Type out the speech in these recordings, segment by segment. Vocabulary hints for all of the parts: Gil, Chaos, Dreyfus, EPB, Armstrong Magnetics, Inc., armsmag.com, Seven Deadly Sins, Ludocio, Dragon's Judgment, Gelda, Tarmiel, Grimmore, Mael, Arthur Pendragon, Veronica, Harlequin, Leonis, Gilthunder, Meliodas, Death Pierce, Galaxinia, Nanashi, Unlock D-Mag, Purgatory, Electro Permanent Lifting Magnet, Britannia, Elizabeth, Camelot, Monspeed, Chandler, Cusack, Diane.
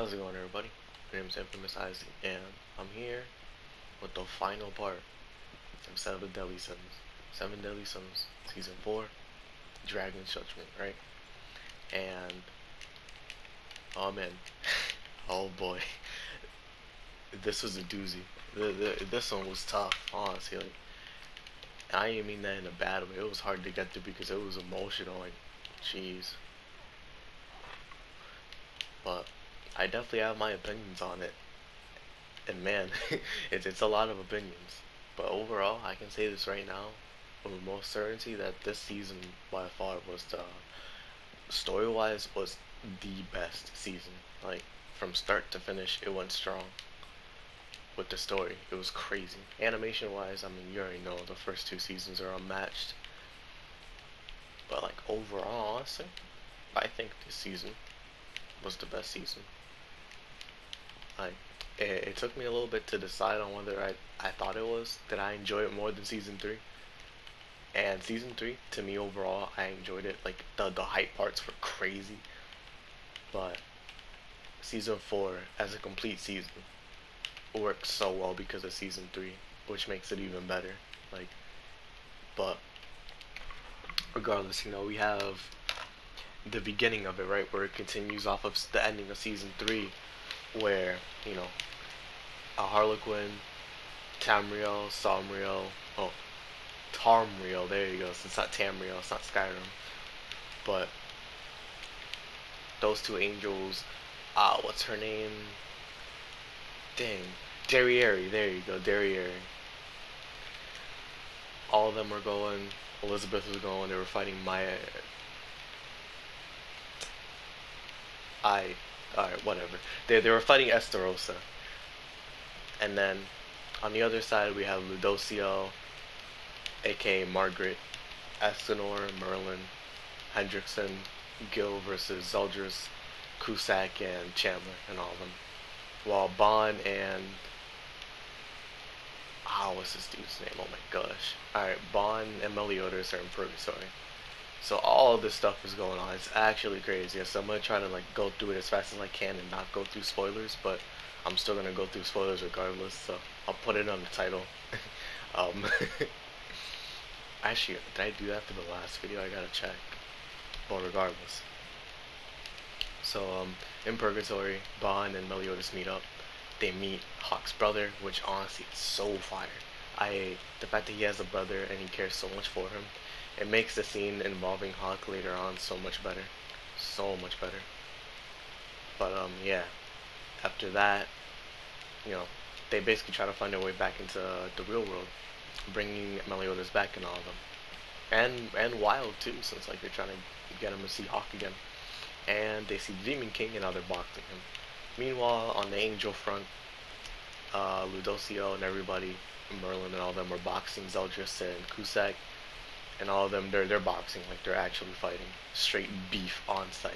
How's it going, everybody? My name is Infamous Isaac, and I'm here with the final part of Seven Deadly Sins. Seven Deadly Sins, Season 4, Dragon's Judgment, right? And, oh man, oh boy, this was a doozy. This one was tough, honestly. Like, I didn't mean that in a bad way. It was hard to get through because it was emotional, like, jeez. But I definitely have my opinions on it, and man, it's a lot of opinions, but overall I can say this right now with most certainty that this season by far was the, story wise, was the best season. Like, from start to finish, it went strong with the story. It was crazy. Animation wise, I mean, you already know the first two seasons are unmatched, but like overall, honestly, I think this season was the best season. Like, it took me a little bit to decide on whether I thought it was, did I enjoy it more than season 3? And season 3, to me overall, I enjoyed it. Like, the hype parts were crazy. But season 4, as a complete season, worked so well because of season 3, which makes it even better. Like, but regardless, you know, we have the beginning of it, right, where it continues off of the ending of season 3, where, you know, Harlequin, Tarmiel, there you go, so it's not Tamriel, it's not Skyrim, but those two angels, what's her name, Derriere, there you go, Derriere, all of them were going, Elizabeth was going, they were fighting whatever. They were fighting Estarossa. And then on the other side we have Ludocio, aka Margaret, Escanor, Merlin, Hendrickson, Gil versus Zeldris, Cusack and Chandler, and all of them. While Bond and what's this dude's name? Oh my gosh. Alright, Bond and Meliodas are in Purgatory. So all of this stuff is going on. It's actually crazy. So I'm gonna try to like go through it as fast as I can and not go through spoilers, but I'm still gonna go through spoilers regardless. So I'll put it on the title. Actually, did I do that for the last video? I gotta check. But regardless, so in Purgatory, Bond and Meliodas meet up. They meet Hawk's brother, which honestly is so fire. The fact that he has a brother and he cares so much for him. It makes the scene involving Hawk later on so much better. So much better. But, yeah. After that, you know, they basically try to find their way back into the real world. Bringing Meliodas back and all of them. And Wild, too, since, like, they're trying to get him to see Hawk again. And they see the Demon King, and now they're boxing him. Meanwhile, on the angel front, Ludocio and everybody, Merlin and all of them, were boxing Zeldris and Cusack. And all of them, they're boxing, like they're actually fighting, straight beef on site.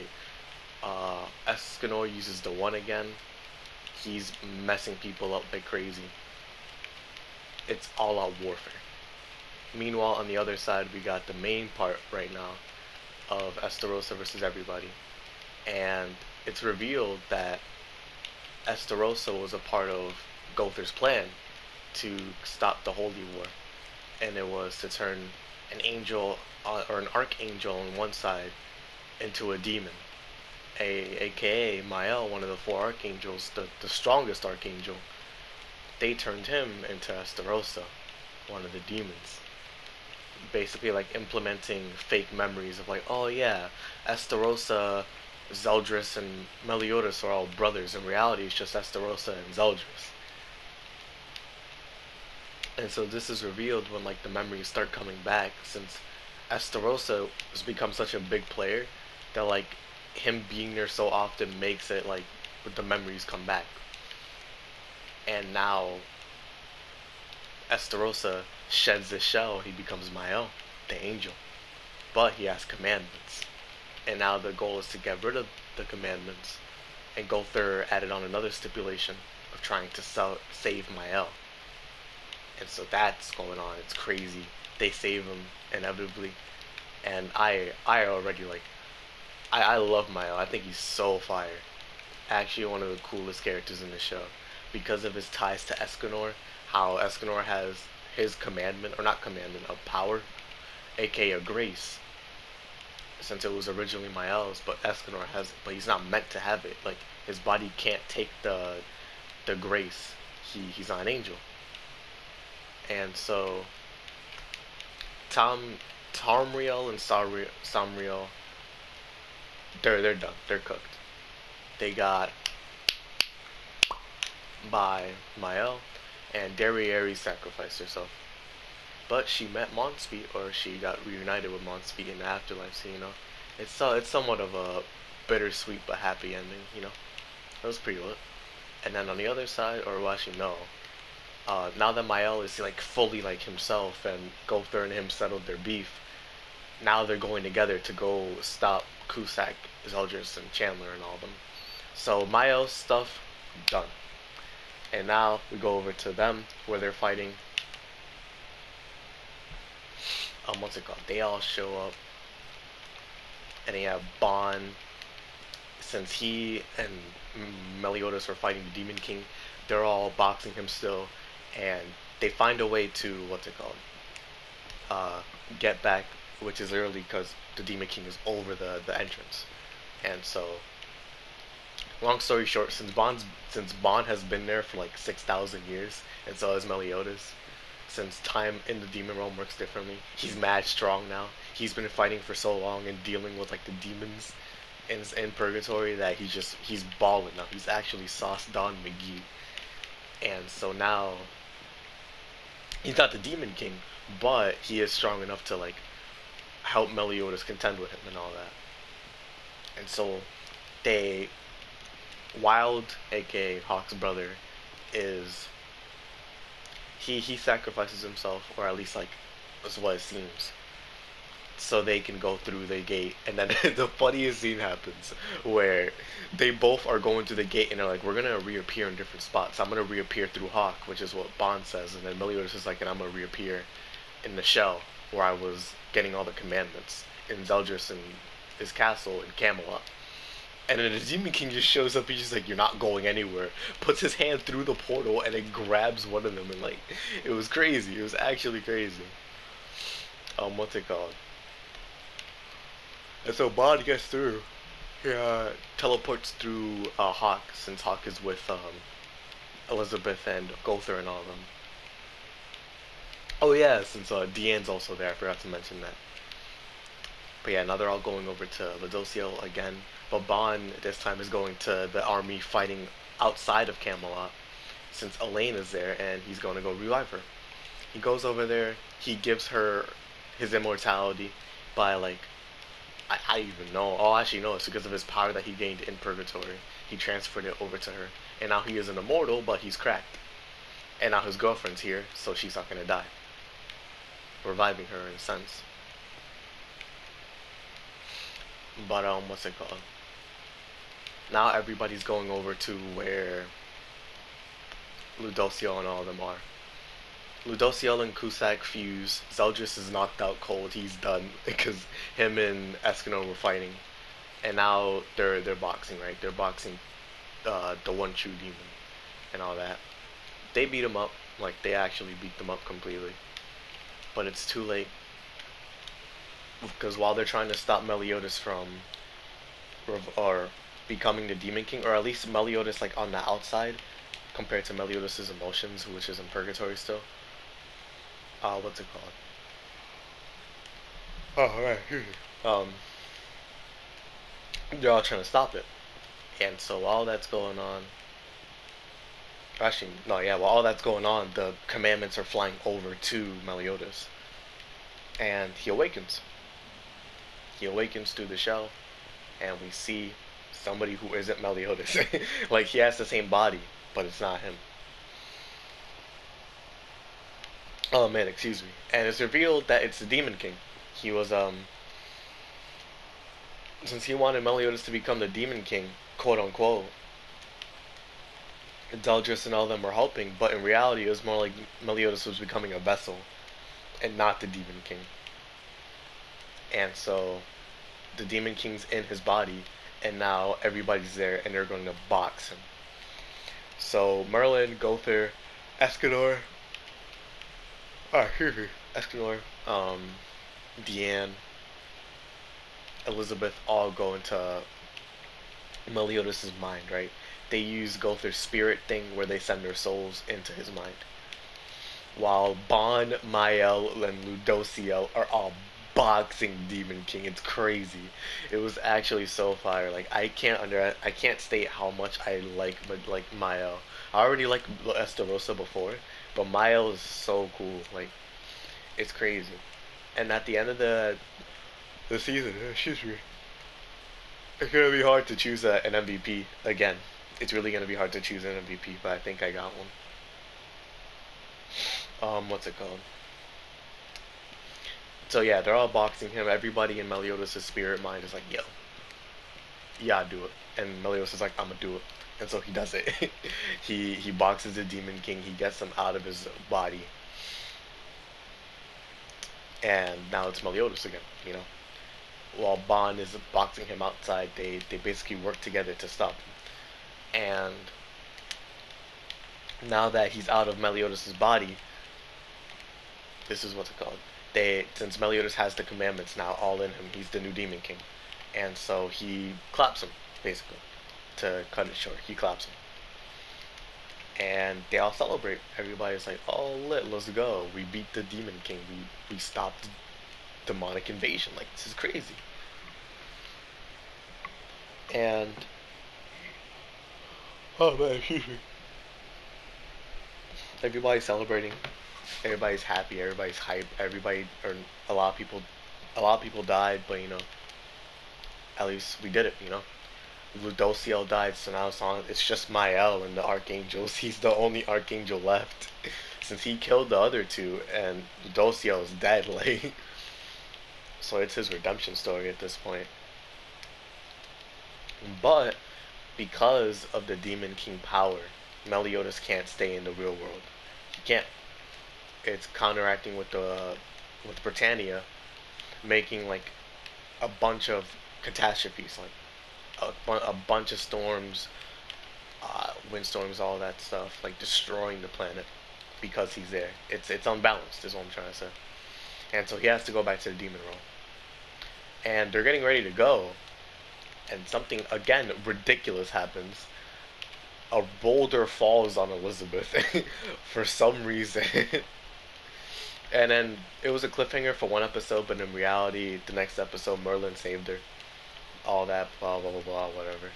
Escanor uses the one again. He's messing people up like crazy. It's all out warfare. Meanwhile, on the other side, we got the main part right now of Estarossa versus everybody, and it's revealed that Estarossa was a part of Gowther's plan to stop the Holy War, and it was to turn an angel or an archangel on one side into a demon, aka Mael, one of the four archangels, the strongest archangel. They turned him into Estarossa, one of the demons, basically like implementing fake memories of like, oh yeah, Estarossa, Zeldris and Meliodas are all brothers. In reality, it's just Estarossa and Zeldris. And so this is revealed when, like, the memories start coming back, since Estarossa has become such a big player that, like, him being there so often makes it, like, the memories come back. And now Estarossa sheds his shell, he becomes Mael, the angel. But he has commandments. And now the goal is to get rid of the commandments, and Gowther added on another stipulation of trying to save Mael. And so that's going on. It's crazy. They save him inevitably, and I already like, I love Mael. I think he's so fire. actually one of the coolest characters in the show because of his ties to Escanor, how Escanor has his commandment, or not commandment, a power, aka grace, since it was originally Mael's, but Escanor has it, but he's not meant to have it. Like, his body can't take the grace. He's not an angel. And so Tarmiel and Samriel, they're done. They're cooked. They got by Mael, and Derriere sacrificed herself. But she met Monspeed, or she got reunited with Monspeed in the afterlife, so, you know, it's somewhat of a bittersweet but happy ending, you know. That was pretty lit. And then on the other side, or well, actually no, now that Mael is like fully like himself, and Gowther and him settled their beef, now they're going together to go stop Cusack, Zeldris, and Chandler and all of them. So Mael's stuff, done. And now we go over to them, where they're fighting. What's it called? They all show up, and they have Bond. Since he and Meliodas were fighting the Demon King, they're all boxing him still, and they find a way to, what's it called, get back, which is literally because the Demon King is over the entrance. And so, long story short, since Bond has been there for like 6,000 years, and so has Meliodas, since time in the demon realm works differently, he's mad strong now. He's been fighting for so long and dealing with like the demons in Purgatory that he's balling now. He's actually Sauce Don McGee. And so now he's not the Demon King, but he is strong enough to like help Meliodas contend with him and all that. And so they, Wild, aka Hawk's brother, is he sacrifices himself, or at least like is what it seems, so they can go through the gate. And then the funniest scene happens where they both are going through the gate and they're like, we're gonna reappear in different spots. I'm gonna reappear through Hawk, which is what Bond says, and then Meliodas is like, and I'm gonna reappear in the shell where I was getting all the commandments in Zeldris and his castle in Camelot. And then the Demon King just shows up, he's just like, you're not going anywhere, puts his hand through the portal, and it grabs one of them, and like, it was crazy. It was actually crazy. What's it called? And so Bond gets through. He teleports through Hawk, since Hawk is with Elizabeth and Gowther and all of them. Oh yeah, since Diane's also there, I forgot to mention that. But yeah, now they're all going over to Ludocio again. But Bond this time is going to the army fighting outside of Camelot, since Elaine is there, and he's going to go revive her. He goes over there. He gives her his immortality by like, I even know. All I actually know is because of his power that he gained in Purgatory. He transferred it over to her. And now he is an immortal, but he's cracked. And now his girlfriend's here, so she's not going to die. Reviving her in a sense. But, what's it called? Now everybody's going over to where Ludocio and all of them are. Ludocio and Cusack fuse. Zeldris is knocked out cold. He's done because him and Escanor were fighting, and now they're boxing, right? They're boxing the one true demon and all that. They beat him up, like they actually beat them up completely. But it's too late, because while they're trying to stop Meliodas from or becoming the Demon King, or at least Meliodas like on the outside, compared to Meliodas' emotions, which is in Purgatory still. What's it called? Oh, alright, here you go. They're all trying to stop it. And so all that's going on, actually, no, yeah, while all that's going on, the commandments are flying over to Meliodas. And he awakens. He awakens through the shell, and we see somebody who isn't Meliodas. Like, he has the same body, but it's not him. Oh man, excuse me. And it's revealed that it's the Demon King. He was, since he wanted Meliodas to become the Demon King, quote unquote, Zeldris and all of them were helping, but in reality it was more like Meliodas was becoming a vessel and not the Demon King. And so the Demon King's in his body, and now everybody's there and they're going to box him. So Merlin, Gowther, Escanor, Diane, Elizabeth all go into Meliodas' mind, right? They use Gowther's spirit thing where they send their souls into his mind. While Bon, Mael, and Ludocio are all boxing Demon King. It's crazy. It was actually so fire. Like I can't state how much I like, but like Mael. I already liked Estarossa before, but Mael is so cool. Like it's crazy. And at the end of the season, it's gonna be hard to choose an MVP again. It's really gonna be hard to choose an MVP, but I think I got one. What's it called? So yeah, they're all boxing him. Everybody in Meliodas' spirit mind is like, yo, yeah, I do it. And Meliodas is like, I'm gonna do it. And so he does it. he boxes the Demon King. He gets him out of his body. And now it's Meliodas again, you know? While Bond is boxing him outside, they basically work together to stop him. And now that he's out of Meliodas' body, this is what's it called. Since Meliodas has the commandments now all in him, he's the new Demon King. And so he claps him, basically. To cut it short, he claps him. And they all celebrate. Everybody's like, oh, let's go. We beat the Demon King. We stopped demonic invasion. Like, this is crazy. And... oh, man, everybody's celebrating, everybody's happy, everybody's hype, a lot of people died, but you know, at least we did it, you know. Ludocio died, so now it's just Mael and the archangels. He's the only archangel left since he killed the other two, and Ludocio is dead, like. So it's his redemption story at this point. But because of the Demon King power, Meliodas can't stay in the real world. He can't. It's counteracting with Britannia, making like a bunch of catastrophes, like a bunch of storms, windstorms, all that stuff, like destroying the planet because he's there. It's unbalanced is what I'm trying to say. And so he has to go back to the demon realm. And they're getting ready to go, and something again ridiculous happens. A boulder falls on Elizabeth for some reason. And then it was a cliffhanger for one episode, but in reality, the next episode, Merlin saved her. All that, blah, blah, blah, blah, whatever.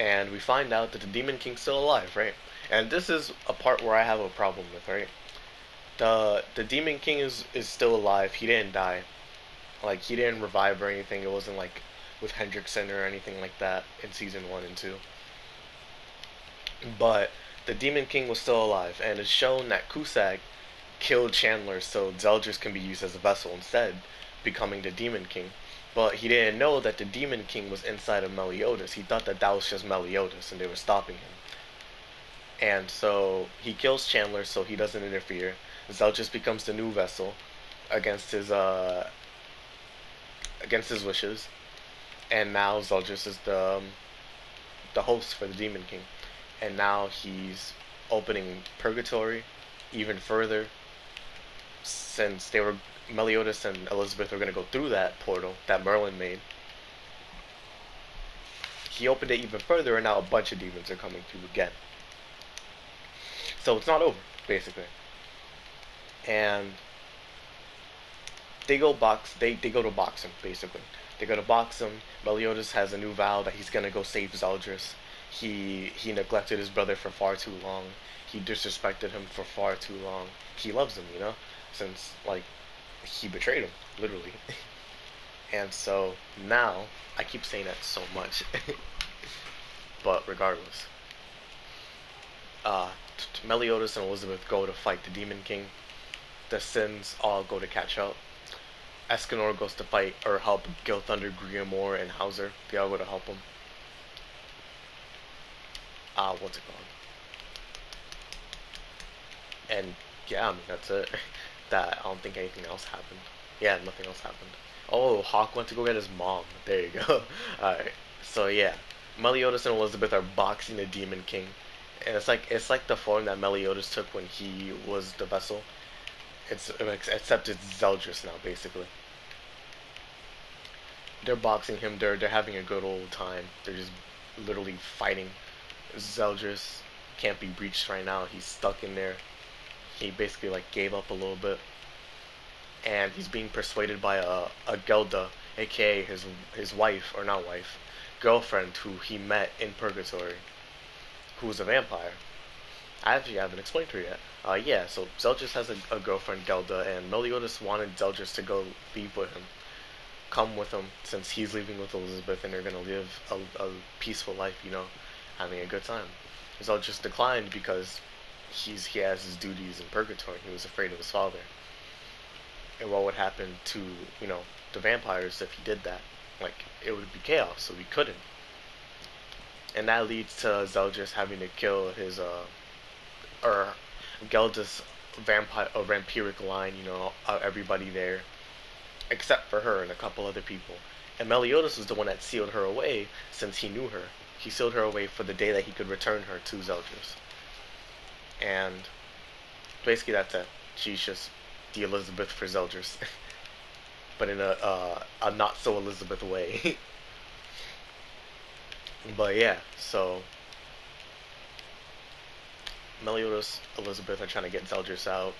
And we find out that the Demon King's still alive, right? And this is a part where I have a problem with, right? The Demon King is still alive. He didn't die. Like, he didn't revive or anything. It wasn't like with Hendrickson or anything like that in season 1 and 2. But the Demon King was still alive, and it's shown that Cusack killed Chandler so Zeldris can be used as a vessel instead, becoming the Demon King. But he didn't know that the Demon King was inside of Meliodas. He thought that was just Meliodas, and they were stopping him. And so he kills Chandler so he doesn't interfere. Zeldris becomes the new vessel against his wishes, and now Zeldris is the host for the Demon King. And now he's opening Purgatory even further, since Meliodas and Elizabeth were going to go through that portal that Merlin made. He opened it even further, and now a bunch of demons are coming through again. So it's not over, basically. And they go to box him, basically. They go to box him. Meliodas has a new vow that he's going to go save Zeldris. He neglected his brother for far too long. He disrespected him for far too long. He loves him, you know, since like he betrayed him, literally. And so now I keep saying that so much, but regardless, Meliodas and Elizabeth go to fight the Demon King. The sins all go to catch up. Escanor goes to fight or help Gilthunder, Grimmore, and Hauser. They all go to help him. What's it called? And yeah, I mean, that's it. I don't think anything else happened. Yeah, nothing else happened. Oh, Hawk went to go get his mom. There you go. Alright, So yeah, Meliodas and Elizabeth are boxing the Demon King, and it's like the form that Meliodas took when he was the vessel. Except it's Zeldris now, basically. They're boxing him. They're having a good old time. They're just literally fighting. Zeldris can't be breached right now. He's stuck in there. He basically like gave up a little bit, and he's being persuaded by a Gelda, aka his wife, or not wife, girlfriend, who he met in Purgatory, who's a vampire. I actually haven't explained her yet. Yeah, so Zeldris has a girlfriend, Gelda, and Meliodas wanted Zeldris to go leave with him, come with him, since he's leaving with Elizabeth and they're gonna live a peaceful life, you know, having a good time. Zeldris declined because he has his duties in Purgatory. He was afraid of his father and what would happen to, you know, the vampires if he did that. Like, it would be chaos, so he couldn't. And that leads to Zeldris having to kill his Gelda's vampiric line, you know, everybody there except for her and a couple other people. And Meliodas was the one that sealed her away, since he knew her. He sealed her away for the day that he could return her to Zeldris. And basically that's it. She's just the Elizabeth for Zeldris, but in a not so Elizabeth way. But yeah, so Meliodas, Elizabeth are trying to get Zeldris out.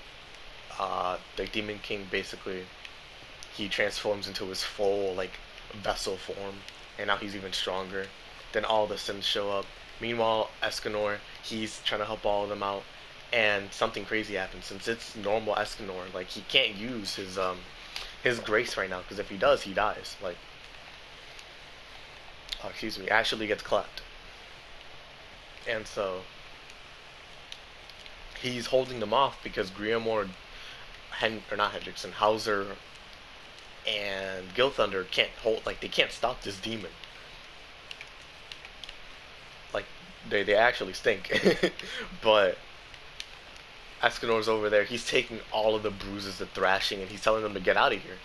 The Demon King basically, he transforms into his full like vessel form, and now he's even stronger. Then all the sins show up. Meanwhile, Escanor, he's trying to help all of them out, and something crazy happens. Since it's normal Escanor, like, he can't use his grace right now, because if he does, he dies. Like, oh, excuse me, Ashley gets clapped. And so he's holding them off because Grimmore, not Hendrickson, Hauser and Gilthunder can't hold, like, they can't stop this demon. Like, they actually stink. But Escanor's over there, he's taking all of the bruises, the thrashing, and he's telling them to get out of here.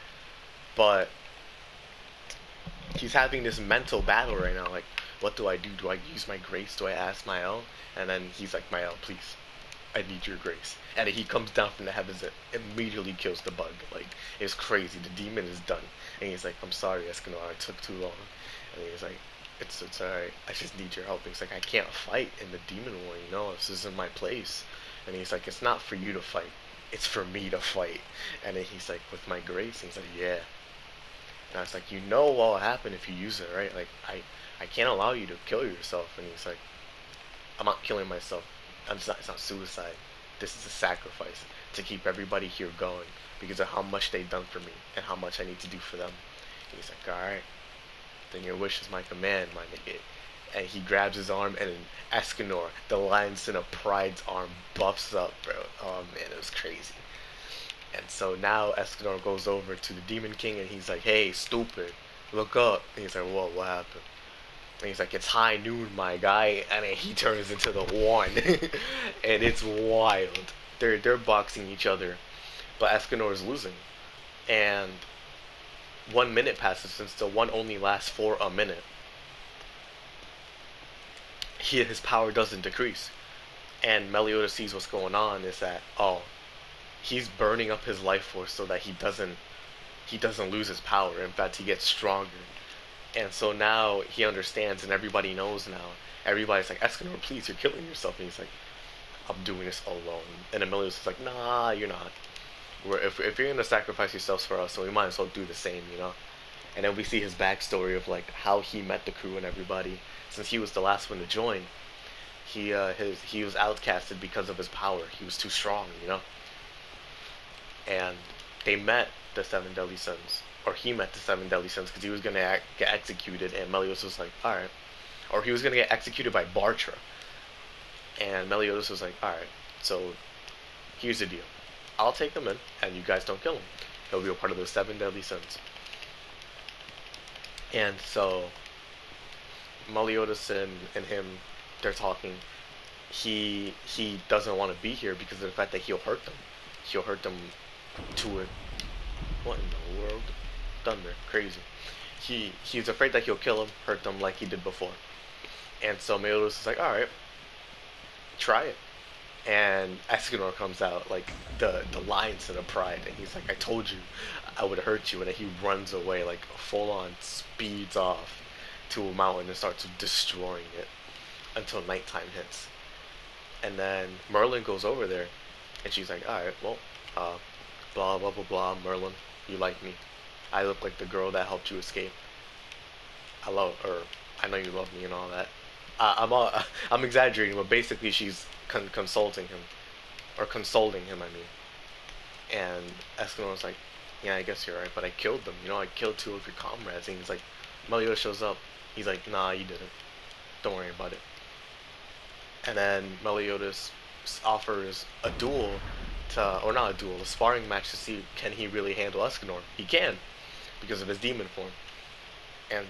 But he's having this mental battle right now, like, what do I do? Do I use my grace? Do I ask Mael? And then he's like, Mael, please, I need your grace. And he comes down from the heavens and immediately kills the bug. Like, it's crazy, the demon is done. And he's like, I'm sorry, Escanor, I took too long. And he's like, it's alright, I just need your help. He's like, I can't fight in the demon war, you know, this isn't my place. And he's like, it's not for you to fight, it's for me to fight. And then he's like, with my grace? And he's like, yeah. And I was like, you know what'll happen if you use it, right? Like, I can't allow you to kill yourself. And he's like, I'm not killing myself. It's not suicide. This is a sacrifice to keep everybody here going because of how much they've done for me and how much I need to do for them. And he's like, alright, then your wish is my command, my nigga. And he grabs his arm, and Escanor, the Lion Sin of Pride's arm, buffs up, bro. Oh man, it was crazy. And so now Escanor goes over to the Demon King, and he's like, hey, stupid, look up. And he's like, whoa, what happened? And he's like, it's high noon, my guy. And then he turns into the one. And it's wild. They're boxing each other, but Escanor is losing. And 1 minute passes, since the one only lasts for a minute. His power doesn't decrease, and Meliodas sees what's going on, is that, oh, he's burning up his life force so that he doesn't lose his power. In fact, he gets stronger. And so now he understands, and everybody knows now. Everybody's like, Escanor, please, you're killing yourself. And he's like, I'm doing this alone. And Meliodas is like, nah, you're not. If you're gonna sacrifice yourselves for us, so we might as well do the same, you know. And then we see his backstory of like how he met the crew and everybody. Since he was the last one to join, he was outcasted because of his power. He was too strong, you know. And they met the Seven Deadly Sins, or he met the Seven Deadly Sins, because he was gonna get executed, and Meliodas was like, all right. Or he was gonna get executed by Bartra, and Meliodas was like, all right. So here's the deal: I'll take him in, and you guys don't kill him. He'll be a part of those Seven Deadly Sins. And so Meliodas and him, they're talking. He doesn't want to be here because of the fact that he'll hurt them. He'll hurt them to it. What in the world? Thunder. Crazy. he's afraid that he'll kill him, hurt them like he did before. And so Meliodas is like, alright, try it. And Escanor comes out, like, the lion to the pride, and he's like, I told you I would hurt you. And then he runs away, like, full on, speeds off to a mountain and starts destroying it until nighttime hits. And then Merlin goes over there, and she's like, alright, well, blah, blah, blah, blah, Merlin, you like me. I look like the girl that helped you escape. I know you love me and all that. I'm exaggerating, but basically she's consoling him, I mean. And Escanor was like, yeah, I guess you're right, but I killed them. You know, I killed two of your comrades. And he's like, Meliodas shows up. He's like, nah, you didn't. Don't worry about it. And then Meliodas offers a duel to, or not a duel, a sparring match to see can he really handle Escanor. He can, because of his demon form. And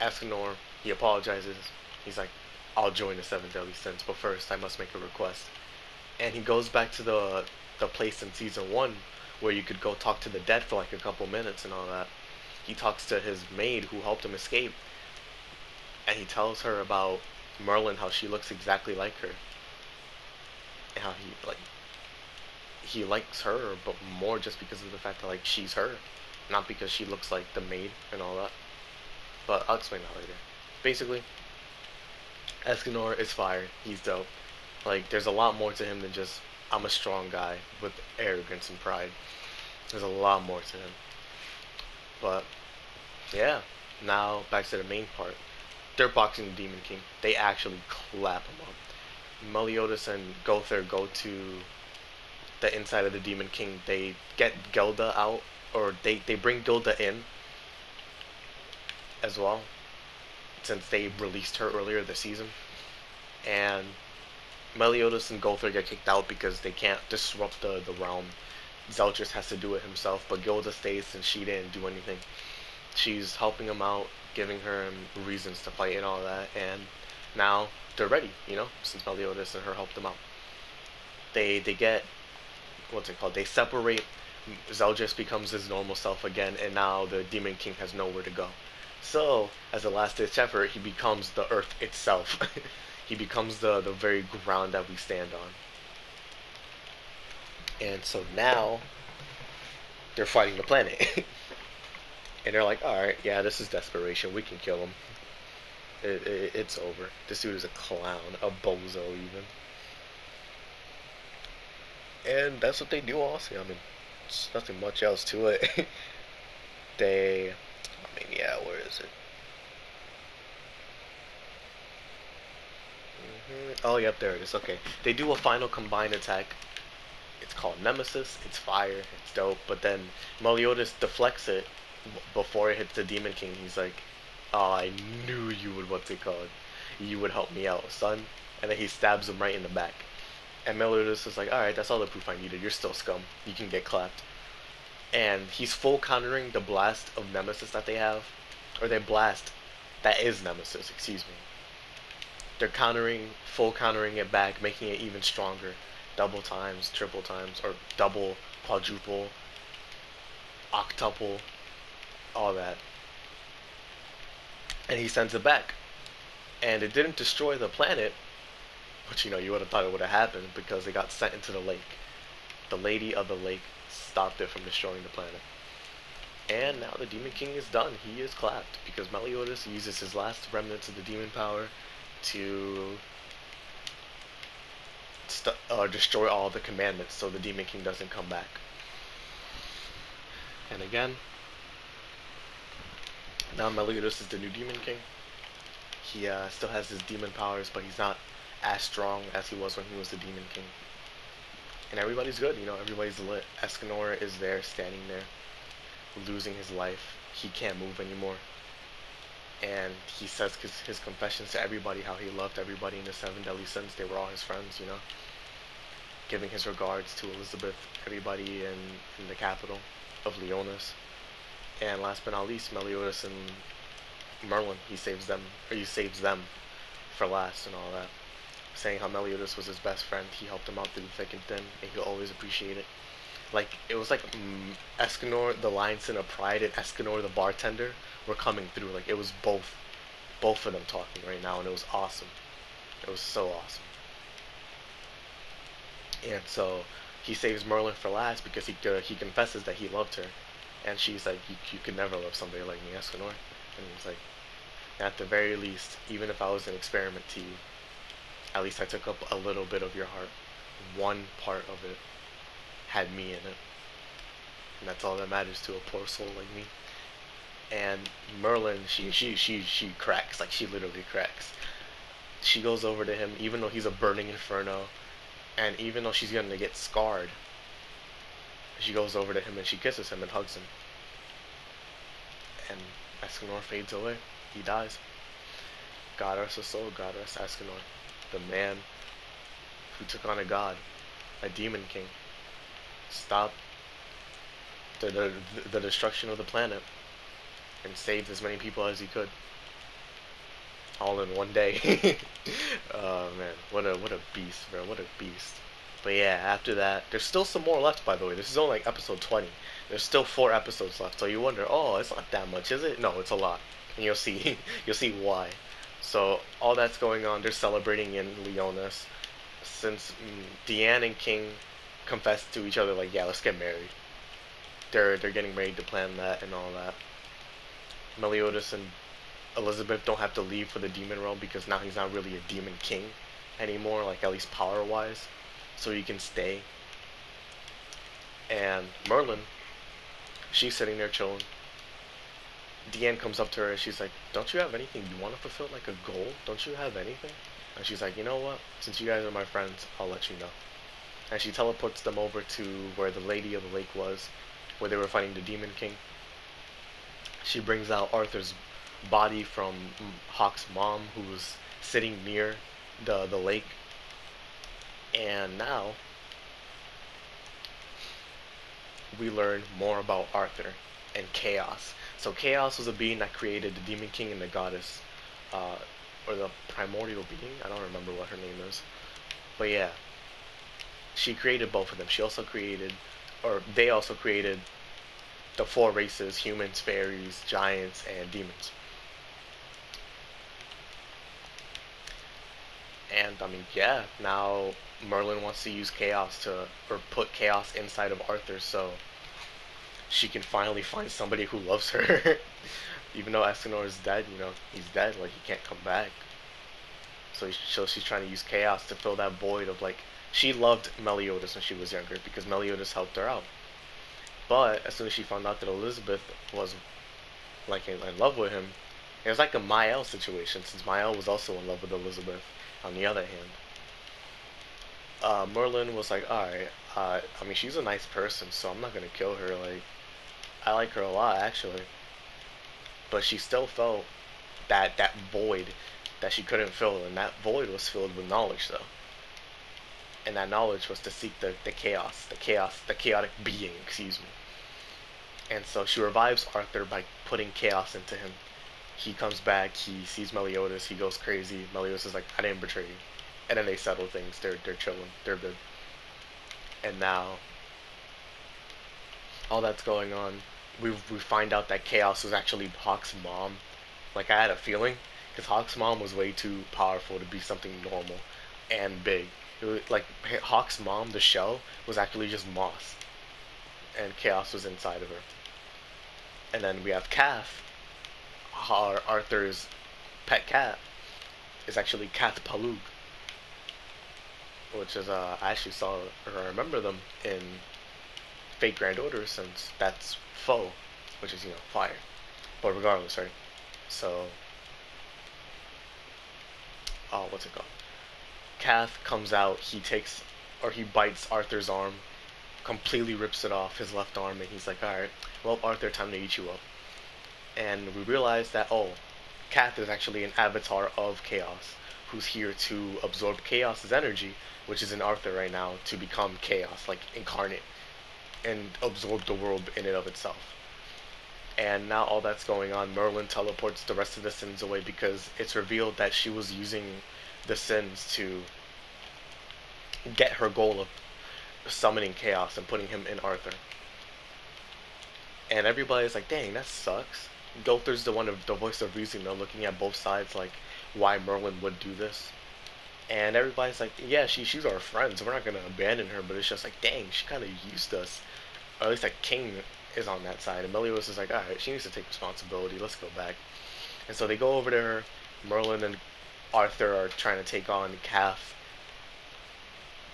Escanor, he apologizes. He's like, I'll join the Seven Deadly Sins, but first I must make a request. And he goes back to the place in season 1 where you could go talk to the dead for like a couple minutes and all that. He talks to his maid who helped him escape, and he tells her about Merlin, how she looks exactly like her, and how he likes her, but more just because of the fact that, like, she's her, not because she looks like the maid and all that. But I'll explain that later. Basically, Escanor is fired. He's dope. Like, there's a lot more to him than just, I'm a strong guy with arrogance and pride. There's a lot more to him. But, yeah. Now, back to the main part. They're boxing the Demon King. They actually clap him up. Meliodas and Gowther go to the inside of the Demon King. They get Gelda out, or they bring Gelda in as well, since they released her earlier this season. And Meliodas and Gowther get kicked out because they can't disrupt the realm. Zeldris has to do it himself, but Gelda stays and she didn't do anything. She's helping him out, giving her reasons to fight and all that, and now they're ready, you know, since Meliodas and her helped them out. They get, what's it called, they separate. Zeldris becomes his normal self again, and now the Demon King has nowhere to go. So, as a last-ditch effort, he becomes the earth itself. He becomes the very ground that we stand on. And so now, they're fighting the planet. And they're like, alright, yeah, this is desperation. We can kill him. It's over. This dude is a clown. A bozo, even. And that's what they do, honestly. I mean, there's nothing much else to it. They... I mean, yeah, where is it? Oh, yep, there it is. Okay. They do a final combined attack. It's called Nemesis. It's fire. It's dope. But then Meliodas deflects it before it hits the Demon King. He's like, oh, I knew you would, what's it called? You would help me out, son. And then he stabs him right in the back. And Meliodas is like, alright, that's all the proof I needed. You're still scum. You can get clapped. And he's full countering the blast of Nemesis that they have. Or their blast that is Nemesis, excuse me. They're countering, full countering it back, making it even stronger. Double times, triple times, or double, quadruple, octuple, all that. And he sends it back. And it didn't destroy the planet, which, you know, you would have thought it would have happened, because they got sent into the lake. The lady of the lake stopped it from destroying the planet. And now the Demon King is done. He is clapped because Meliodas uses his last remnants of the demon power to destroy all the commandments so the Demon King doesn't come back. And again, now Meliodas is the new Demon King. He still has his demon powers, but he's not as strong as he was when he was the Demon King. And everybody's good, you know, everybody's lit. Escanor is there, standing there, losing his life. He can't move anymore. And he says his confessions to everybody, how he loved everybody in the Seven Deadly Sins. They were all his friends, you know. Giving his regards to Elizabeth, everybody in the capital of Leonis. And last but not least, Meliodas and Merlin, he saves them for last and all that. Saying how Meliodas was his best friend, he helped him out through thick and thin, and he'll always appreciate it. Like, it was like Escanor, the lion sin of pride, and Escanor, the bartender, were coming through. Like, it was both of them talking right now, and it was awesome. It was so awesome. And so he saves Merlin for last because he confesses that he loved her, and she's like, you could never love somebody like me, Escanor. And he's like, at the very least, even if I was an experiment to you, at least I took up a little bit of your heart. One part of it had me in it, and that's all that matters to a poor soul like me. And Merlin, she cracks. Like, she literally cracks. She goes over to him, even though he's a burning inferno, and even though she's gonna get scarred, she goes over to him and she kisses him and hugs him. And Escanor fades away. He dies. God rest his soul. God rest Escanor, the man who took on a god, a demon king, stopped the destruction of the planet, and saved as many people as he could, all in one day. Oh man, what a beast, bro, what a beast. But yeah, after that, there's still some more left, by the way. This is only like episode 20. There's still 4 episodes left, so you wonder, oh, it's not that much, is it? No, it's a lot, and you'll see why. So all that's going on. They're celebrating in Leonis, since Diane and King confessed to each other, like, yeah, let's get married. They're getting ready to plan that and all that. Meliodas and Elizabeth don't have to leave for the demon realm because now he's not really a demon king anymore, like, at least power-wise, so he can stay. And Merlin, she's sitting there chilling. Deanne comes up to her and she's like, don't you have anything you want to fulfill, like a goal? Don't you have anything? And she's like, you know what? Since you guys are my friends, I'll let you know. And she teleports them over to where the Lady of the Lake was, where they were fighting the Demon King. She brings out Arthur's body from Hawk's mom, who was sitting near the lake. And now we learn more about Arthur and Chaos. So Chaos was a being that created the Demon King and the Goddess, or the primordial being, I don't remember what her name is. But yeah, she created both of them. She also created, or they also created, the 4 races: humans, fairies, giants, and demons. And I mean, yeah, now Merlin wants to use Chaos to, or put Chaos inside of Arthur, so she can finally find somebody who loves her. Even though Escanor is dead, you know, he's dead, like, he can't come back. So she's trying to use Chaos to fill that void of, like, she loved Meliodas when she was younger because Meliodas helped her out. But as soon as she found out that Elizabeth was, like, in love with him, it was like a Mael situation, since Mael was also in love with Elizabeth, on the other hand. Merlin was like, alright, I mean, she's a nice person, so I'm not gonna kill her, like, I like her a lot, actually. But she still felt that void that she couldn't fill, and that void was filled with knowledge, though. And that knowledge was to seek the chaotic being, excuse me. And so she revives Arthur by putting Chaos into him. He comes back, he sees Meliodas, he goes crazy. Meliodas is like, I didn't betray you. And then they settle things, they're chilling, they're good. And now, all that's going on. We find out that Chaos was actually Hawk's mom. Like, I had a feeling, because Hawk's mom was way too powerful to be something normal and big. It was, like, Hawk's mom, the shell, was actually just moss, and Chaos was inside of her. And then we have Cath, Arthur's pet cat, is actually Cath Palug, which is, I actually saw, or I remember them in Fate Grand Order, since that's foe, which is, you know, fire. But regardless, right? So, oh, what's it called? Cath comes out, he bites Arthur's arm, completely rips it off, his left arm, and he's like, alright, well, Arthur, time to eat you up. And we realize that, oh, Cath is actually an avatar of Chaos, who's here to absorb Chaos's energy, which is in Arthur right now, to become Chaos, like, incarnate, and absorb the world in and of itself. And now all that's going on, Merlin teleports the rest of the sins away because it's revealed that she was using the sins to get her goal of summoning Chaos and putting him in Arthur. And everybody's like, dang, that sucks. Gowther's the one of the voice of reason, you know, looking at both sides, like why Merlin would do this. And everybody's like, yeah, she's our friend, so we're not gonna abandon her. But it's just like, dang, she kind of used us. Or at least like King is on that side, and Meliodas is like, all right, she needs to take responsibility. Let's go back. And so they go over to her. Merlin and Arthur are trying to take on Cath.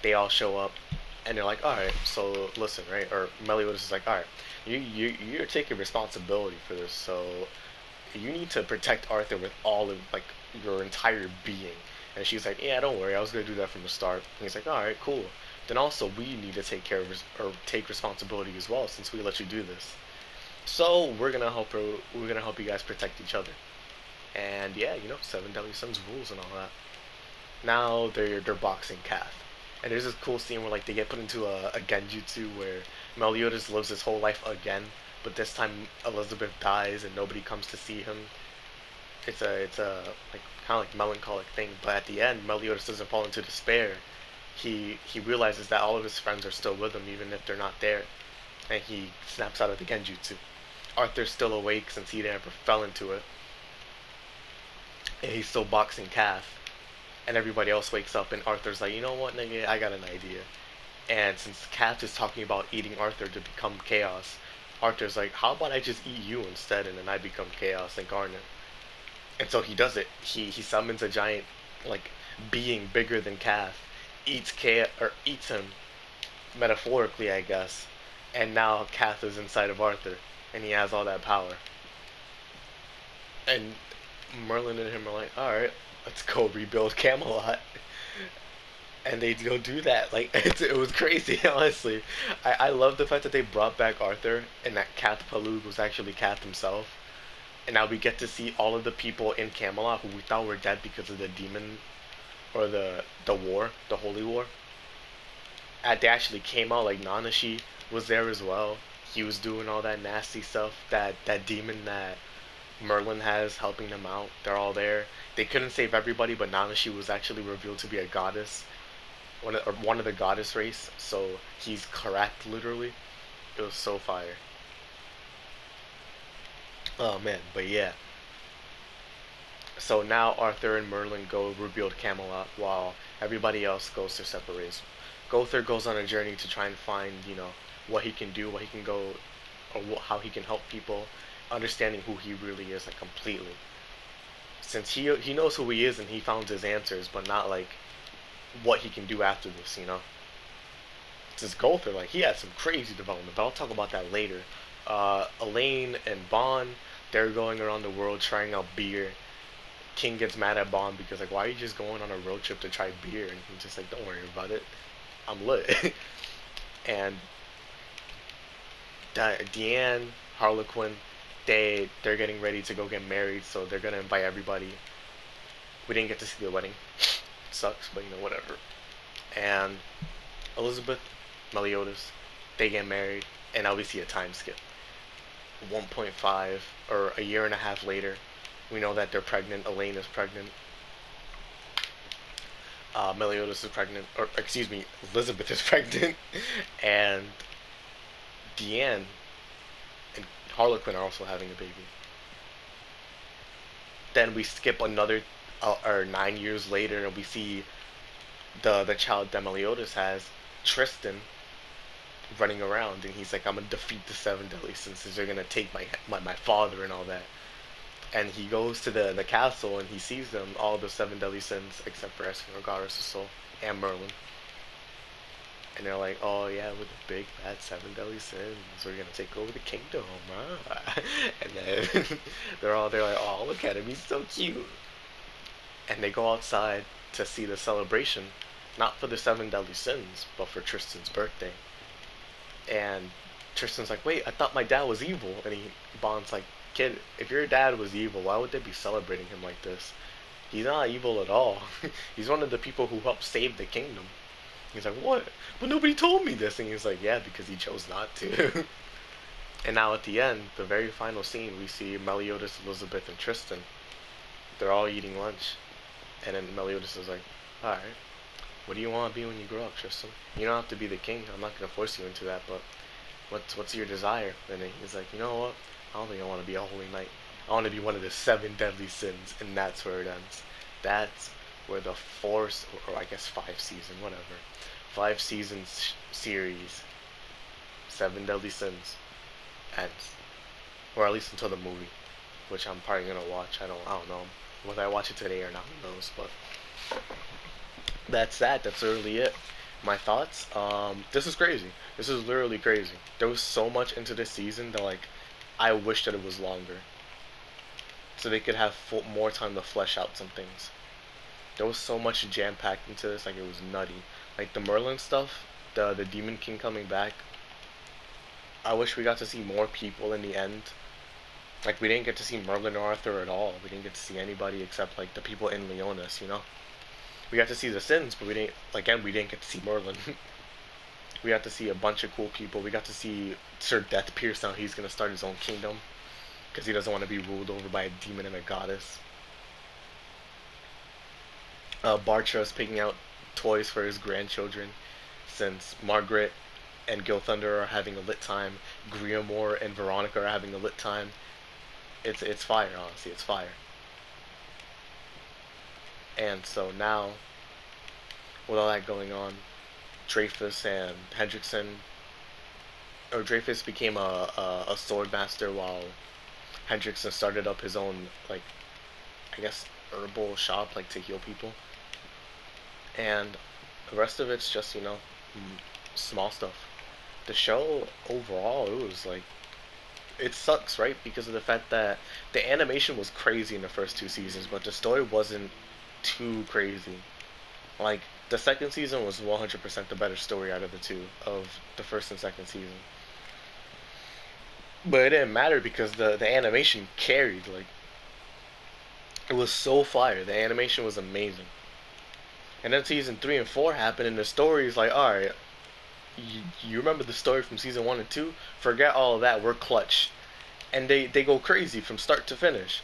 They all show up, and they're like, all right, so listen, right? Or Meliodas is like, all right, you're taking responsibility for this, so you need to protect Arthur with all of like your entire being. And she's like, yeah, don't worry, I was gonna do that from the start. And he's like, all right, cool. Then also we need to take care of or take responsibility as well, since we let you do this. So we're gonna help her. We're gonna help you guys protect each other. And yeah, you know, Seven Deadly Sins rules and all that. Now they're boxing Cath. And there's this cool scene where like they get put into a genjutsu where Meliodas lives his whole life again, but this time Elizabeth dies and nobody comes to see him. It's a like kind of like melancholic thing. But at the end, Meliodas doesn't fall into despair. He realizes that all of his friends are still with him even if they're not there, and he snaps out of the genjutsu. Arthur's still awake since he never fell into it, and he's still boxing Cath. And everybody else wakes up, and Arthur's like, you know what, nigga, I got an idea. And since Cath is talking about eating Arthur to become Chaos, Arthur's like, how about I just eat you instead, and then I become Chaos incarnate. And so he does it. He summons a giant like being bigger than Cath, eats him, metaphorically, I guess. And now Cath is inside of Arthur, and he has all that power. And Merlin and him are like, all right, let's go rebuild Camelot. And they go do that. Like, it was crazy, honestly. I love the fact that they brought back Arthur, and that Cath Palug was actually Cath himself. And now we get to see all of the people in Camelot who we thought were dead because of the demon, or the war, the holy war. And they actually came out. Like Nanashi was there as well. He was doing all that nasty stuff. That demon that Merlin has helping them out. They're all there. They couldn't save everybody, but Nanashi was actually revealed to be a goddess, one of the goddess race. So he's correct, literally. It was so fire. Oh man, but yeah. So now Arthur and Merlin go rebuild Camelot while everybody else goes their separate ways. Gowther goes on a journey to try and find, you know, what he can do, what he can go, or how he can help people, understanding who he really is, like, completely. Since he knows who he is and he found his answers, but not, like, what he can do after this, you know? Since Gowther, like, he had some crazy development, but I'll talk about that later. Elaine and Bond, they're going around the world trying out beer. King gets mad at Bond because, like, why are you just going on a road trip to try beer? And he's just like, don't worry about it, I'm lit. And Diane, Harlequin, they're getting ready to go get married, so they're gonna invite everybody. We didn't get to see the wedding. It sucks, but you know, whatever. And Elizabeth, Meliodas, they get married, and now we see a time skip. 1.5 or a year and a half later. We know that they're pregnant. Elaine is pregnant. Meliodas is pregnant. Or, excuse me, Elizabeth is pregnant. And Diane and Harlequin are also having a baby. Then we skip another, 9 years later, and we see the child that Meliodas has, Tristan, running around. And he's like, I'm going to defeat the Seven Deadly Sins, they're going to take my father and all that. And he goes to the castle, and he sees them, all the Seven Deadly Sins, except for Escanor, God rest his soul, and Merlin. And they're like, oh yeah, with the big bad Seven Deadly Sins, we're gonna take over the kingdom, huh? And then they're all there like, oh, look at him, he's so cute. And they go outside to see the celebration, not for the Seven Deadly Sins, but for Tristan's birthday. And Tristan's like, wait, I thought my dad was evil. And Bond's like, kid, if your dad was evil, why would they be celebrating him like this? He's not evil at all. He's one of the people who helped save the kingdom. He's like, what? But nobody told me this. And he's like, yeah, because he chose not to. And now at the end, the very final scene, we see Meliodas, Elizabeth, and Tristan. They're all eating lunch. And then Meliodas is like, alright, what do you want to be when you grow up, Tristan? You don't have to be the king. I'm not going to force you into that, but what's your desire? And then he's like, you know what? I don't think I want to be a holy knight. I want to be one of the 7 deadly sins, and that's where it ends. That's where the 4th, or I guess 5-season, whatever, 5-season series, 7 Deadly Sins, ends. Or at least until the movie, which I'm probably gonna watch. I don't know whether I watch it today or not, who knows, but that's that. That's literally it. My thoughts, this is crazy. This is literally crazy. There was so much into this season that, like, I wish that it was longer, so they could have more time to flesh out some things. There was so much jam-packed into this, like, it was nutty. Like, the Merlin stuff, the Demon King coming back, I wish we got to see more people in the end. Like, we didn't get to see Merlin or Arthur at all. We didn't get to see anybody except, like, the people in Leonis, you know? We got to see the Sins, but we didn't, again, we didn't get to see Merlin. We got to see a bunch of cool people. We got to see Sir Death Pierce, now he's gonna start his own kingdom, because he doesn't want to be ruled over by a demon and a goddess. Bartra's picking out toys for his grandchildren, since Margaret and Gilthunder are having a lit time, Griamore and Veronica are having a lit time. It's fire, honestly, it's fire. And so now, with all that going on, Dreyfus and Hendrickson, or Dreyfus became a sword master, while Hendrickson started up his own, like, I guess, herbal shop, like, to heal people. And the rest of it's just, you know, small stuff. The show overall, it was like, it sucks, right? Because of the fact that the animation was crazy in the first 2 seasons, but the story wasn't too crazy. Like, the second season was 100% the better story out of the 2 of the first and second season. But it didn't matter because the animation carried, like, it was so fire. The animation was amazing. And then season 3 and 4 happened, and the story is like, alright, you remember the story from season 1 and 2? Forget all of that, we're clutch. And they go crazy from start to finish.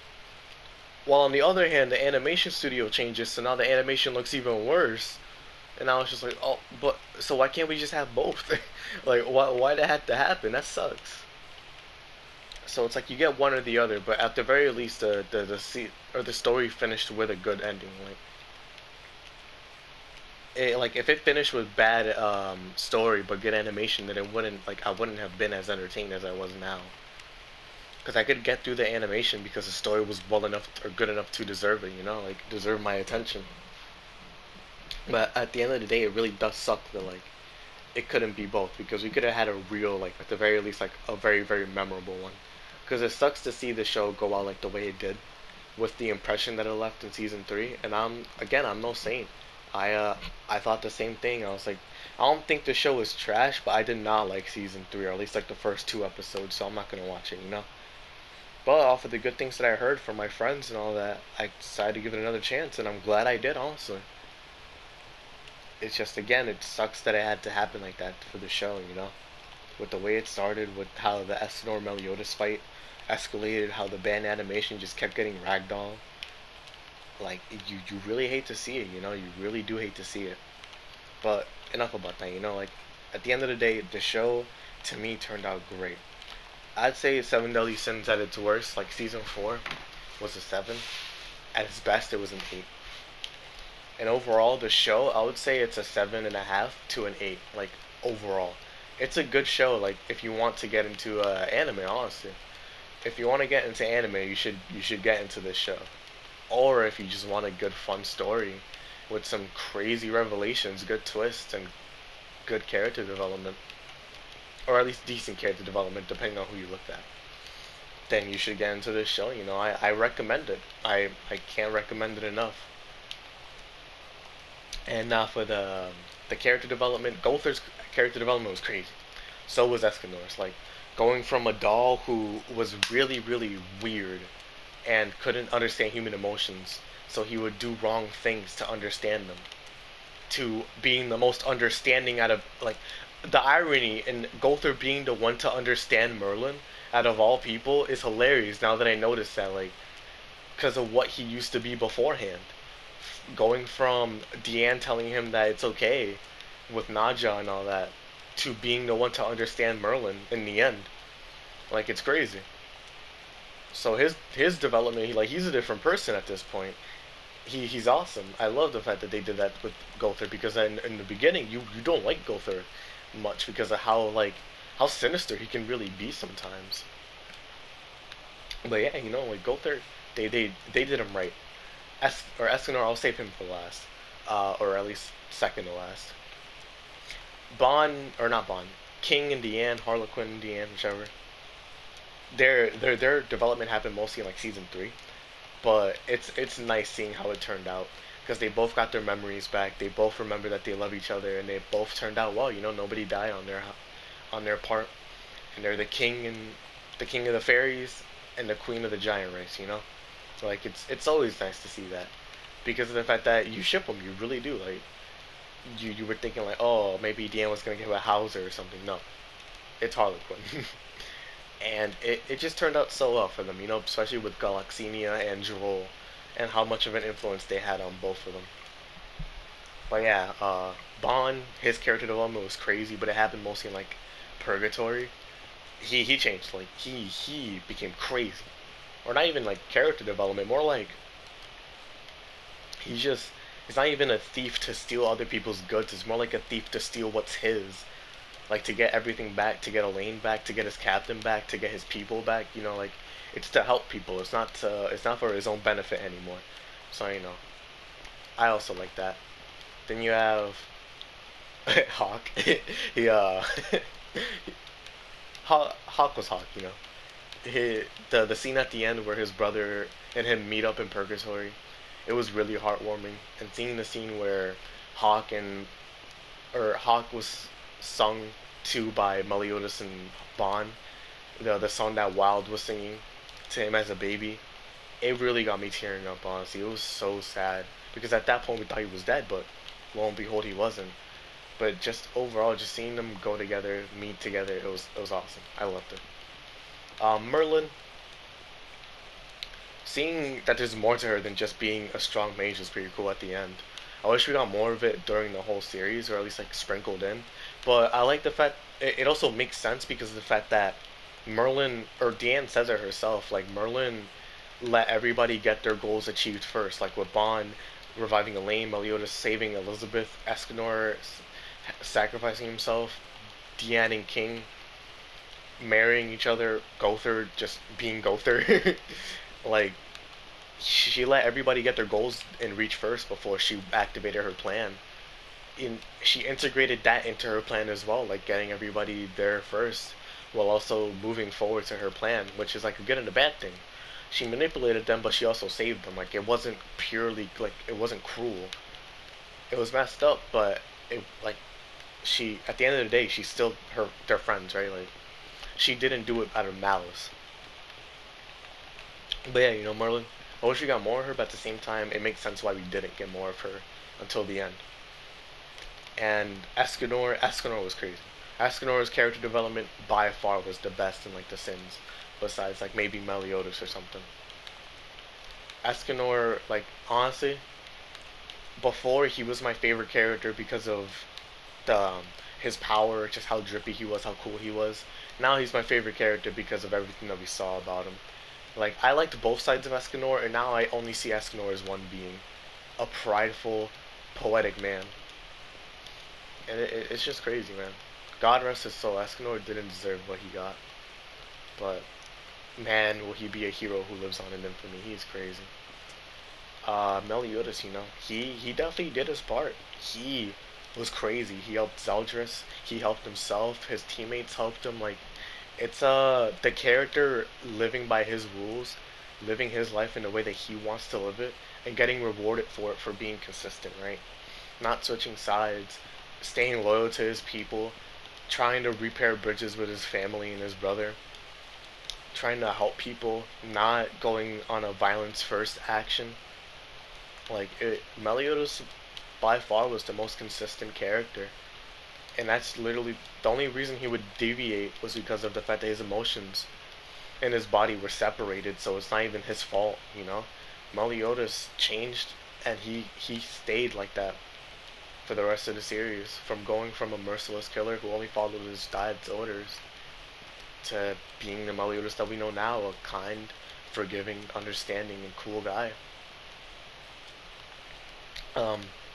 While on the other hand, the animation studio changes, so now the animation looks even worse. And I was just like, oh, but, so why can't we just have both? Like, why did that have to happen? That sucks. So it's like you get one or the other, but at the very least, the story finished with a good ending. Like if it finished with bad story but good animation, then it wouldn't, like, I wouldn't have been as entertained as I was now. Because I could get through the animation because the story was well enough or good enough to deserve it, you know, like, deserve my attention. But at the end of the day, it really does suck that, like, it couldn't be both, because we could have had a real, like, at the very least, like, a very, very memorable one. Because it sucks to see the show go out, like, the way it did, with the impression that it left in season 3. And I'm no saint. I thought the same thing. I was like, I don't think the show is trash, but I did not like season 3, or at least, like, the first 2 episodes. So I'm not gonna watch it, you know. But off of the good things that I heard from my friends and all that, I decided to give it another chance, and I'm glad I did. Honestly, it's just, again, it sucks that it had to happen like that for the show, you know. With the way it started, with how the Escanor Meliodas fight escalated, how the band animation just kept getting ragdoll. Like, you really hate to see it, you know? You really do hate to see it. But enough about that, you know? Like, at the end of the day, the show, to me, turned out great. I'd say Seven Deadly Sins at its worst, like, season 4 was a 7. At its best, it was an 8. And overall, the show, I would say it's a 7.5 to an 8, like, overall. It's a good show, like, if you want to get into anime, honestly. If you want to get into anime, you should get into this show. Or if you just want a good, fun story with some crazy revelations, good twists, and good character development. Or at least decent character development, depending on who you looked at. Then you should get into this show, you know. I recommend it. I can't recommend it enough. And now for the character development, Gowther's character development was crazy. So was Escanor's. Like, going from a doll who was really, really weird and couldn't understand human emotions, so he would do wrong things to understand them, to being the most understanding out of, like, the irony in Gowther being the one to understand Merlin out of all people is hilarious now that I noticed that, like, because of what he used to be beforehand. Going from Diane telling him that it's okay with Naja and all that, to being the one to understand Merlin in the end. Like, it's crazy. So his development, like, he's a different person at this point. He's awesome. I love the fact that they did that with Gowther, because in the beginning you don't like Gowther much because of how sinister he can really be sometimes. But yeah, you know, like, Gowther, they did him right. Escanor, I'll save him for last, or at least second to last. King and Diane, Harlequin and Diane, whichever. Their development happened mostly in like season 3, but it's nice seeing how it turned out, because they both got their memories back. They both remember that they love each other, and they both turned out well. You know, nobody died on their part, and they're the king of the fairies and the queen of the giant race. You know, so, like, it's always nice to see that, because of the fact that you ship them, you really do. Like, you were thinking like, oh, maybe Diane was gonna get a Hauser or something. No, it's Harlequin. And it just turned out so well for them, you know, especially with Galaxinia and Jewel, and how much of an influence they had on both of them. But yeah, Bond, his character development was crazy, but it happened mostly in, like, Purgatory. He changed, like, he became crazy. Or not even, like, character development, more like, he's not even a thief to steal other people's goods, it's more like a thief to steal what's his. Like, to get everything back, to get Elaine back, to get his captain back, to get his people back, you know, like, it's to help people, it's not for his own benefit anymore. So, you know, I also like that. Then you have Hawk. Hawk was Hawk, you know. The scene at the end where his brother and him meet up in Purgatory, it was really heartwarming. And seeing the scene where Hawk was sung to by Meliodas and Bon, the song that Wild was singing to him as a baby, it really got me tearing up, honestly. It was so sad, because at that point we thought he was dead, but lo and behold, he wasn't. But just overall, just seeing them go together, meet together, it was awesome. I loved it. Merlin, seeing that there's more to her than just being a strong mage was pretty cool at the end. I wish we got more of it during the whole series, or at least, like, sprinkled in. But I like the fact, it also makes sense because of the fact that Merlin, or Diane says it herself, like, Merlin let everybody get their goals achieved first, like with Bond reviving Elaine, Meliodas saving Elizabeth, Escanor sacrificing himself, Diane and King marrying each other, Gowther just being Gowther. Like, she let everybody get their goals and reach first before she activated her plan. She integrated that into her plan as well, like getting everybody there first while also moving forward to her plan, which is like a good and a bad thing. She manipulated them, but she also saved them. Like, it wasn't purely, like, it wasn't cruel. It was messed up, but it, like, she, at the end of the day, she's still their friends, right? Like, she didn't do it out of malice. But yeah, you know, Merlin, I wish we got more of her, but at the same time, it makes sense why we didn't get more of her until the end. And Escanor was crazy. Escanor's character development by far was the best in, like, the Sins, besides, like, maybe Meliodas or something. Escanor, like, honestly, before he was my favorite character because of his power, just how drippy he was, how cool he was. Now he's my favorite character because of everything that we saw about him. Like, I liked both sides of Escanor, and now I only see Escanor as one being, a prideful, poetic man. And it's just crazy, man. God rest his soul. Escanor didn't deserve what he got. But, man, will he be a hero who lives on in infamy. He's crazy. Meliodas, you know, he definitely did his part. He was crazy. He helped Zeldris. He helped himself. His teammates helped him. Like, it's the character living by his rules, living his life in the way that he wants to live it, and getting rewarded for it for being consistent, right? Not switching sides, staying loyal to his people, trying to repair bridges with his family and his brother, trying to help people, not going on a violence-first action. Like, Meliodas by far was the most consistent character. And that's literally the only reason he would deviate was because of the fact that his emotions and his body were separated, so it's not even his fault, you know? Meliodas changed, and he stayed like that for the rest of the series, from going from a merciless killer who only followed his dad's orders to being the Meliodas that we know now, a kind, forgiving, understanding, and cool guy.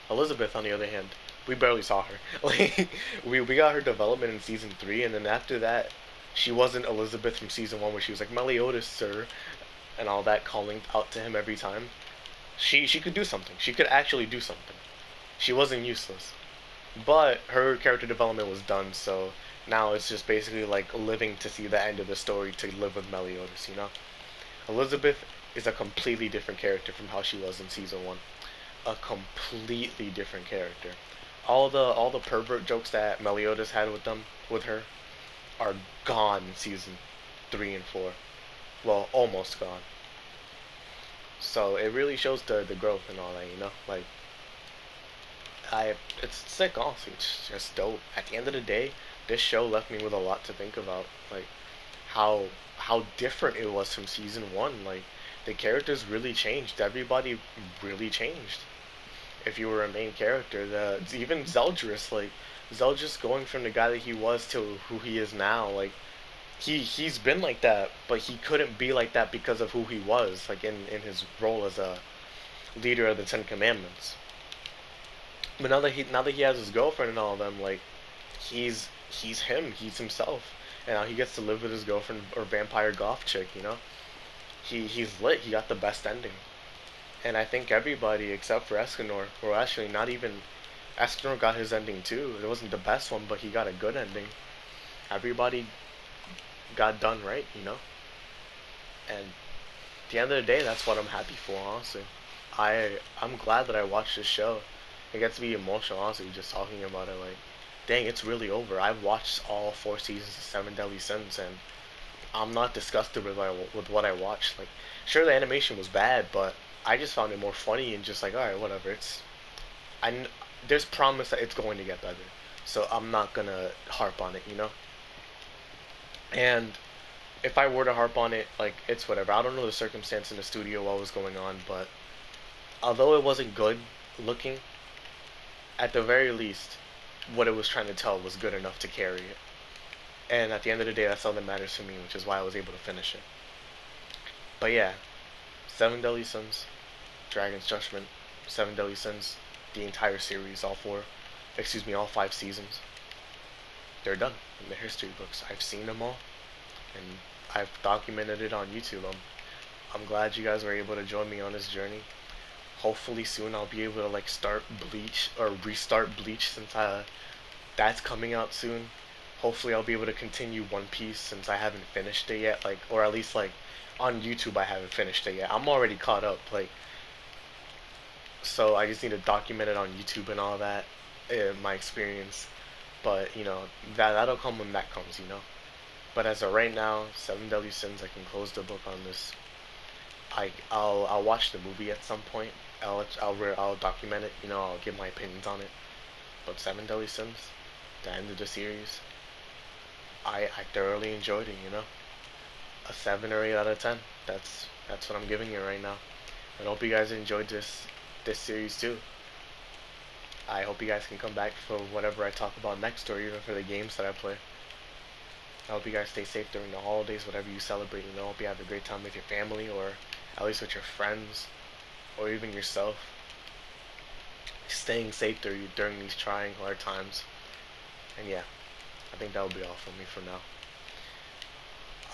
Elizabeth, on the other hand, we barely saw her. Like, we got her development in season 3, and then after that, she wasn't Elizabeth from season 1, where she was like, Meliodas, sir, and all that, calling out to him every time. She could do something. She could actually do something. She wasn't useless. But her character development was done, so now it's just basically like living to see the end of the story to live with Meliodas, you know? Elizabeth is a completely different character from how she was in season 1. A completely different character. All the pervert jokes that Meliodas had with her are gone in season 3 and 4. Well, almost gone. So it really shows the growth and all that, you know? Like, it's sick, honestly. It's just dope. At the end of the day, this show left me with a lot to think about, like how different it was from season 1. Like, the characters really changed. Everybody really changed. If you were a main character, even Zeldris, like Zeldris going from the guy that he was to who he is now, like he's been like that, but he couldn't be like that because of who he was, like in his role as a leader of the 10 Commandments. But now that he has his girlfriend and all of them, like he's him, he's himself, and now he gets to live with his girlfriend or vampire goth chick, you know. He's lit. He got the best ending, and I think everybody except for Escanor, or actually not even Escanor, got his ending too. It wasn't the best one, but he got a good ending. Everybody got done right, you know. And at the end of the day, that's what I'm happy for, honestly. I'm glad that I watched this show. It gets me emotional, honestly, just talking about it. Like, dang, it's really over. I've watched all 4 seasons of Seven Deadly Sins, and I'm not disgusted with what I watched. Like, sure, the animation was bad, but I just found it more funny and just like, all right, whatever. There's promise that it's going to get better, so I'm not gonna harp on it, you know. And if I were to harp on it, like, it's whatever. I don't know the circumstance in the studio, what was going on, but although it wasn't good looking, at the very least, what it was trying to tell was good enough to carry it. And at the end of the day, that's all that matters to me, which is why I was able to finish it. But yeah, Seven Deadly Sins, Dragon's Judgment, Seven Deadly Sins, the entire series, all 5 seasons. They're done in the history books. I've seen them all, and I've documented it on YouTube. I'm glad you guys were able to join me on this journey. Hopefully soon I'll be able to, like, start Bleach, or restart Bleach, since that's coming out soon. Hopefully I'll be able to continue One Piece, since I haven't finished it yet, like, or at least, like, on YouTube I haven't finished it yet. I'm already caught up, like, so I just need to document it on YouTube and all that, my experience. But, you know, that'll come when that comes, you know. But as of right now, Seven Deadly Sins, I can close the book on this. I'll watch the movie at some point. I'll document it, you know. I'll give my opinions on it. But Seven Deadly Sins, the end of the series, I thoroughly enjoyed it, you know. A 7 or 8 out of 10. That's what I'm giving it right now. And I hope you guys enjoyed this series too. I hope you guys can come back for whatever I talk about next, or even for the games that I play. I hope you guys stay safe during the holidays, whatever you celebrate, you know. I hope you have a great time with your family, or at least with your friends, or even yourself. Staying safe during these trying, hard times. And yeah, I think that will be all from me for now.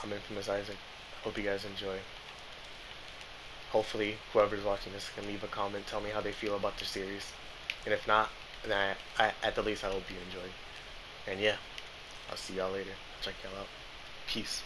I'm Infamous Isaac. Hope you guys enjoy. Hopefully, whoever's watching this can leave a comment, tell me how they feel about the series. And if not, then at the least, I hope you enjoyed. And yeah, I'll see y'all later. Check y'all out. Peace.